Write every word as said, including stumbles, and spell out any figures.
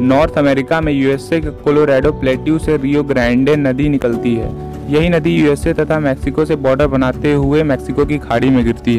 North America में USA के Colorado plateau से रियो ग्रांडे नदी निकलती है। यही नदी यूएसए तथा मैक्सिको से बॉर्डर बनाते हुए मैक्सिको की खाड़ी में गिरती है।